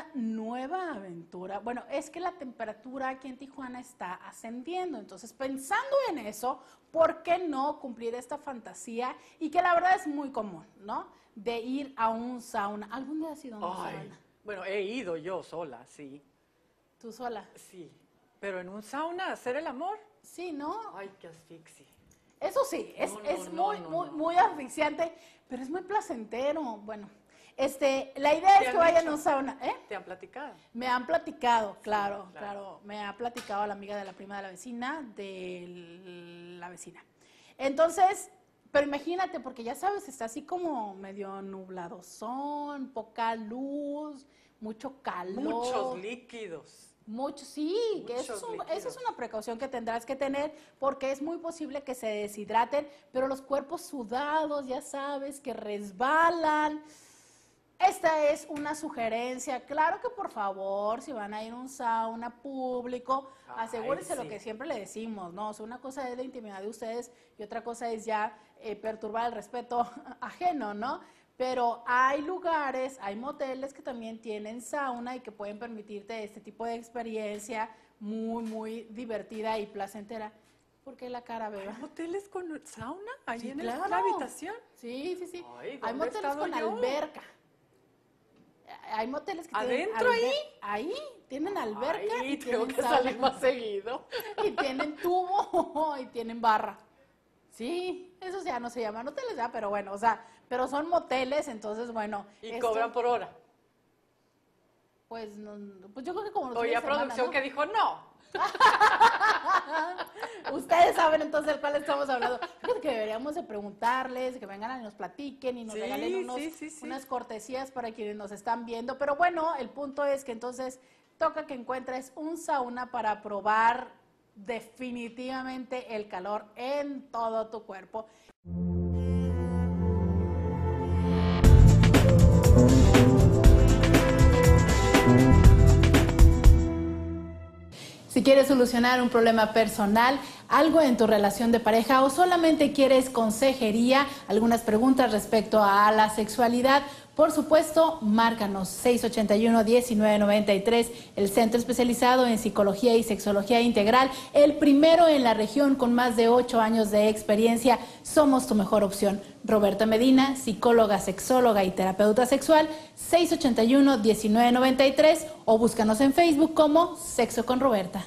una nueva aventura. Bueno, es que la temperatura aquí en Tijuana está ascendiendo, entonces pensando en eso, ¿por qué no cumplir esta fantasía? Y que la verdad es muy común, ¿no? De ir a un sauna. ¿Algún día has ido a un sauna? Bueno, he ido yo sola, sí. ¿Tú sola? Sí. ¿Pero en un sauna hacer el amor? Sí, ¿no? Ay, qué asfixia. Eso sí, es muy asfixiante, pero es muy placentero. Bueno, la idea es que vayan a un sauna. ¿Eh? ¿Te han platicado? Me han platicado, claro, sí, claro. Me ha platicado la amiga de la prima de la vecina, Entonces, pero imagínate, porque ya sabes, está así como medio nubladozón, poca luz, mucho calor. Muchos líquidos. Mucho, sí, que eso es una precaución que tendrás que tener porque es muy posible que se deshidraten, pero los cuerpos sudados, ya sabes, que resbalan. Esta es una sugerencia. Claro que por favor, si van a ir a un sauna público, asegúrense lo que siempre le decimos, ¿no? O sea, una cosa es la intimidad de ustedes y otra cosa es ya perturbar el respeto ajeno, ¿no? Pero hay lugares, hay moteles que también tienen sauna y que pueden permitirte este tipo de experiencia muy, muy divertida y placentera. ¿Por qué la cara, beba? ¿Hay moteles con sauna? ¿Ahí sí, en claro. la habitación? Sí, sí, sí. Ay, hay moteles con alberca. Hay moteles que ¿adentro tienen ahí? Tienen alberca. Ay, y tengo que salir más seguido. Y tienen tubo y tienen barra. Sí, eso ya no se llaman hoteles, ya, pero bueno, o sea, pero son moteles, entonces, bueno. ¿Y cobran por hora? Pues, no, pues yo creo que como... Oye, producción ¿no? que dijo no. Ustedes saben entonces de cuál estamos hablando. Fíjate que deberíamos de preguntarles, que vengan y nos platiquen y nos regalen unas cortesías para quienes nos están viendo. Pero bueno, el punto es que entonces toca que encuentres un sauna para probar definitivamente el calor en todo tu cuerpo. Si quieres solucionar un problema personal, algo en tu relación de pareja o solamente quieres consejería, algunas preguntas respecto a la sexualidad, por supuesto, márcanos 681-1993, el centro especializado en psicología y sexología integral, el primero en la región con más de 8 años de experiencia. Somos tu mejor opción. Roberta Medina, psicóloga, sexóloga y terapeuta sexual, 681-1993 o búscanos en Facebook como Sexo con Roberta.